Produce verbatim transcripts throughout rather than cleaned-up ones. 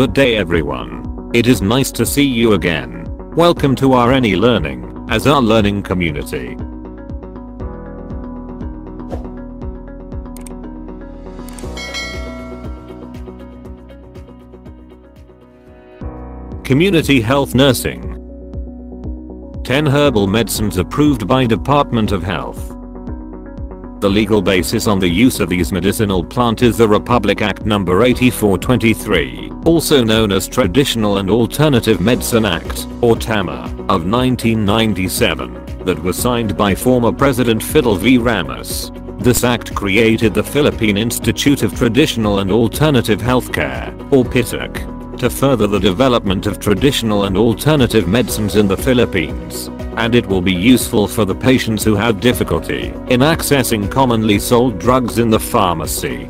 Good day everyone. It is nice to see you again. Welcome to R N e-Learning as our learning community. Community health nursing. ten herbal medicines approved by Department of Health. The legal basis on the use of these medicinal plants is the Republic Act number eighty-four twenty-three, also known as Traditional and Alternative Medicine Act, or TAMA, of nineteen ninety-seven, that was signed by former President Fidel V. Ramos. This act created the Philippine Institute of Traditional and Alternative Healthcare, or P I T A C, to further the development of traditional and alternative medicines in the Philippines, and it will be useful for the patients who had difficulty in accessing commonly sold drugs in the pharmacy.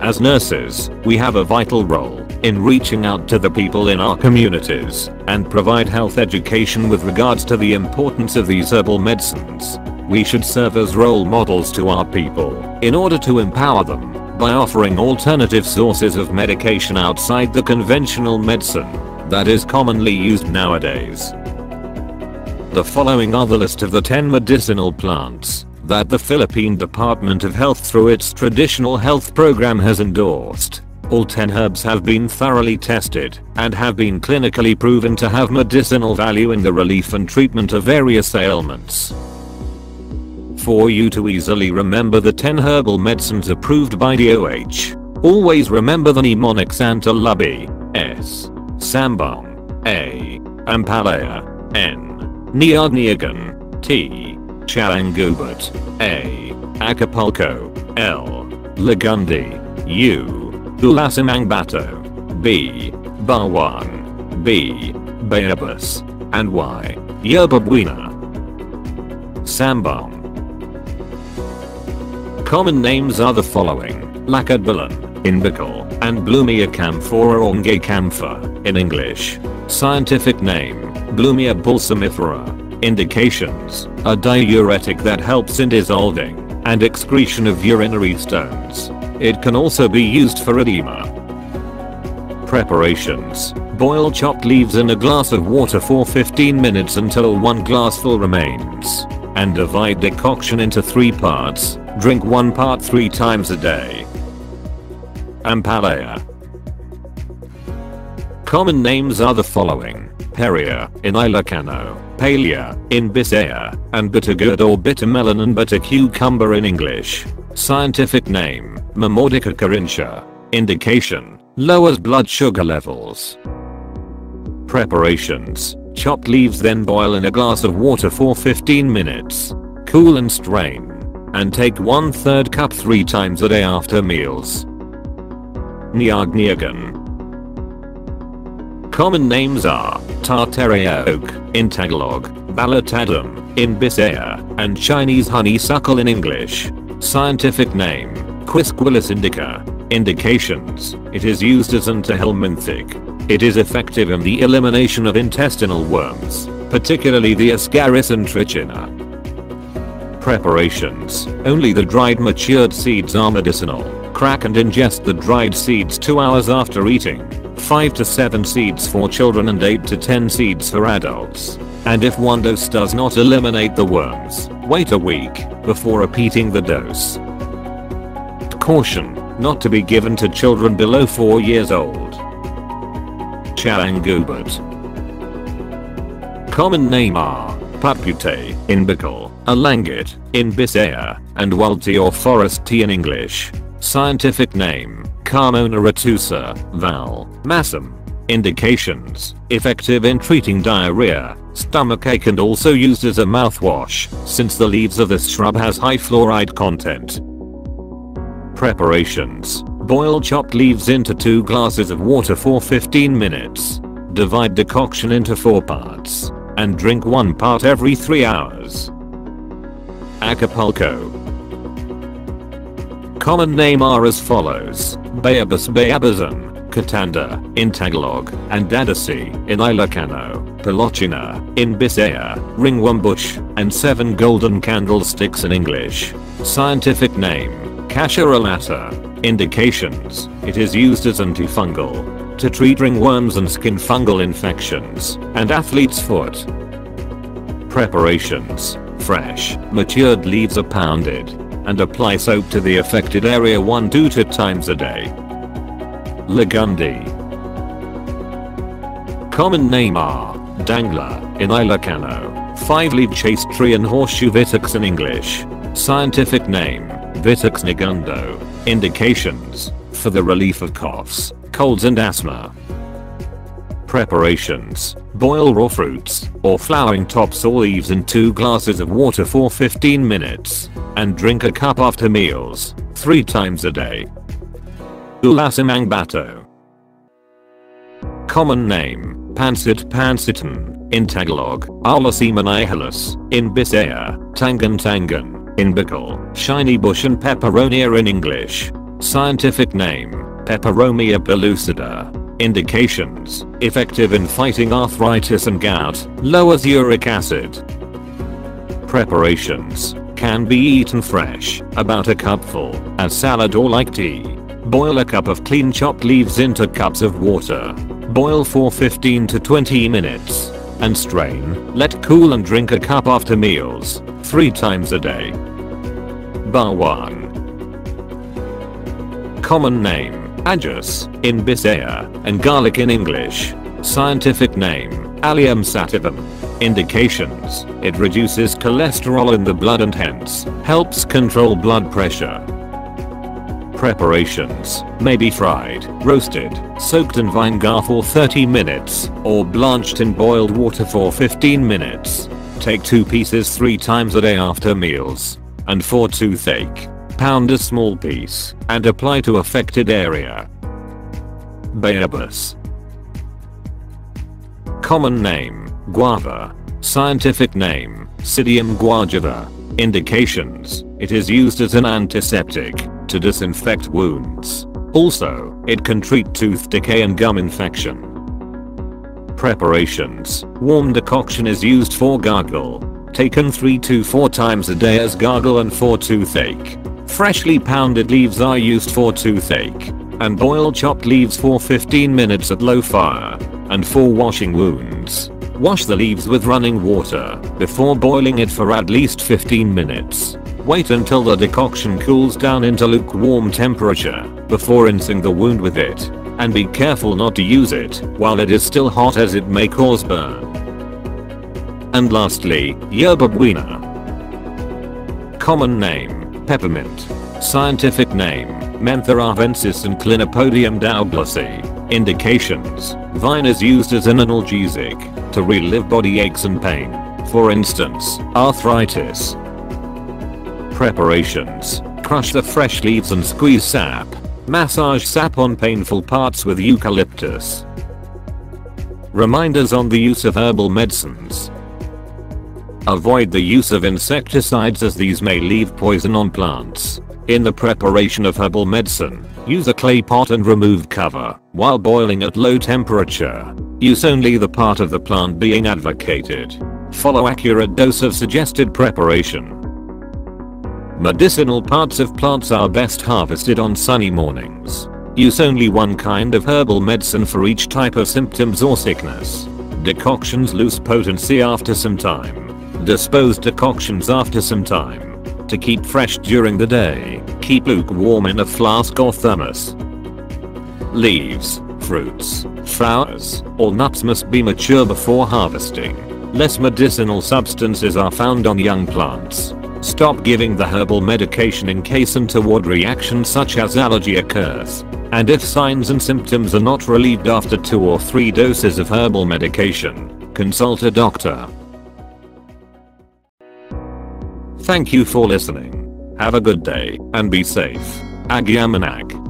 As nurses, we have a vital role in reaching out to the people in our communities and provide health education with regards to the importance of these herbal medicines. We should serve as role models to our people in order to empower them by offering alternative sources of medication outside the conventional medicine that is commonly used nowadays. The following are the list of the ten medicinal plants that the Philippine Department of Health through its traditional health program has endorsed. All ten herbs have been thoroughly tested and have been clinically proven to have medicinal value in the relief and treatment of various ailments. For you to easily remember the ten herbal medicines approved by D O H, always remember the mnemonic SANTA LUBBY, S. Sambong, A. Ampalaya, N. Niyog-niyogan, T. Tsaang-Gubat, A. Akapulko, L. Lagundi, U. Ulasimang Bato, B. Bawang, B. Bayabas, and Y. Yerba Buena. Sambong. Common names are the following: Lacubulan, Imbical, and Blumia camphora ongae camphor, in English. Scientific name, Blumia balsamifera. Indications, a diuretic that helps in dissolving and excretion of urinary stones. It can also be used for edema. Preparations, boil chopped leaves in a glass of water for fifteen minutes until one glassful remains, and divide decoction into three parts. Drink one part three times a day. Ampalaya. Common names are the following: Peria, in Ilocano, Palea, in Bisaya, and bittergourd or bittermelon and bitter cucumber in English. Scientific name, Momordica charantia. Indication, lowers blood sugar levels. Preparations, chopped leaves then boil in a glass of water for fifteen minutes. Cool and strain, and take one third cup three times a day after meals. Niyog-niyogan. Common names are Tartaria oak, in Tagalog, Balatadum, in Bisaya, and Chinese honeysuckle in English. Scientific name, Quisqualis indica. Indications, it is used as an anthelminthic. It is effective in the elimination of intestinal worms, particularly the Ascaris and Trichina. Preparations, only the dried matured seeds are medicinal. Crack and ingest the dried seeds two hours after eating. five to seven seeds for children and eight to ten seeds for adults. And if one dose does not eliminate the worms, wait a week before repeating the dose. Caution, not to be given to children below four years old. Tsaang-Gubat. Common name are Papute, in Bicol, Alangit, in Bisaya, and Walti or forest tea in English. Scientific name, Carmona retusa, Val. Massum. Indications, effective in treating diarrhea, stomachache, and also used as a mouthwash, since the leaves of this shrub has high fluoride content. Preparations, boil chopped leaves into two glasses of water for fifteen minutes. Divide decoction into four parts, and drink one part every three hours. Acapulco. Common name are as follows: Bayabas bayabasum, Katanda, in Tagalog, and Dadasi, in Ilocano, Pelochina, in Bisaya, ringworm bush, and seven golden candlesticks in English. Scientific name, Casherella. Indications, it is used as antifungal, to treat ringworms and skin fungal infections, and athlete's foot. Preparations: fresh, matured leaves are pounded, and apply soap to the affected area one to two times a day. Lagundi. Common name are dangler, inilacano, five-leaved chase tree and horseshoe vitex in English. Scientific name, Vitex negundo. Indications: for the relief of coughs, colds and asthma. Preparations: boil raw fruits, or flowering tops or leaves in two glasses of water for fifteen minutes, and drink a cup after meals, three times a day. Ulasimang Bato. Common name, Pancit pancitum, in Tagalog, Ulasimang nihilus, in Bisaya, Tangan Tangan, in Bicol, shiny bush and peperonia in English. Scientific name, Peperomia pellucida. Indications: effective in fighting arthritis and gout, lowers uric acid. Preparations: can be eaten fresh, about a cupful, as salad or like tea. Boil a cup of clean chopped leaves into cups of water. Boil for fifteen to twenty minutes, and strain, let cool and drink a cup after meals, three times a day. Bawang. Common name, Ajas, in Bisaya, and garlic in English. Scientific name, Allium sativum. Indications: it reduces cholesterol in the blood and hence helps control blood pressure. Preparations: may be fried, roasted, soaked in vinegar for thirty minutes, or blanched in boiled water for fifteen minutes. Take two pieces three times a day after meals, and for toothache, pound a small piece and apply to affected area. Bayabas. Common name, guava. Scientific name, Psidium guajava. Indications: it is used as an antiseptic, to disinfect wounds. Also, it can treat tooth decay and gum infection. Preparations: warm decoction is used for gargle, taken three to four times a day as gargle and for toothache. Freshly pounded leaves are used for toothache, and boil chopped leaves for fifteen minutes at low fire, and for washing wounds. Wash the leaves with running water, before boiling it for at least fifteen minutes. Wait until the decoction cools down into lukewarm temperature, before rinsing the wound with it, and be careful not to use it while it is still hot as it may cause burn. And lastly, Yerba Buena. Common name, peppermint. Scientific name, Mentha arvensis and Clinopodium douglasii. Indications: vine is used as an analgesic, to relieve body aches and pain, for instance, arthritis. Preparations: crush the fresh leaves and squeeze sap. Massage sap on painful parts with eucalyptus. Reminders on the use of herbal medicines. Avoid the use of insecticides, as these may leave poison on plants. In the preparation of herbal medicine, use a clay pot and remove cover while boiling at low temperature. Use only the part of the plant being advocated. Follow accurate dose of suggested preparation. Medicinal parts of plants are best harvested on sunny mornings. Use only one kind of herbal medicine for each type of symptoms or sickness. Decoctions lose potency after some time. Dispose decoctions after some time. To keep fresh during the day, keep lukewarm in a flask or thermos. Leaves, fruits, flowers, or nuts must be mature before harvesting. Less medicinal substances are found on young plants. Stop giving the herbal medication in case untoward reactions such as allergy occurs, and if signs and symptoms are not relieved after two or three doses of herbal medication, consult a doctor. Thank you for listening. Have a good day, and be safe. Agyamanak.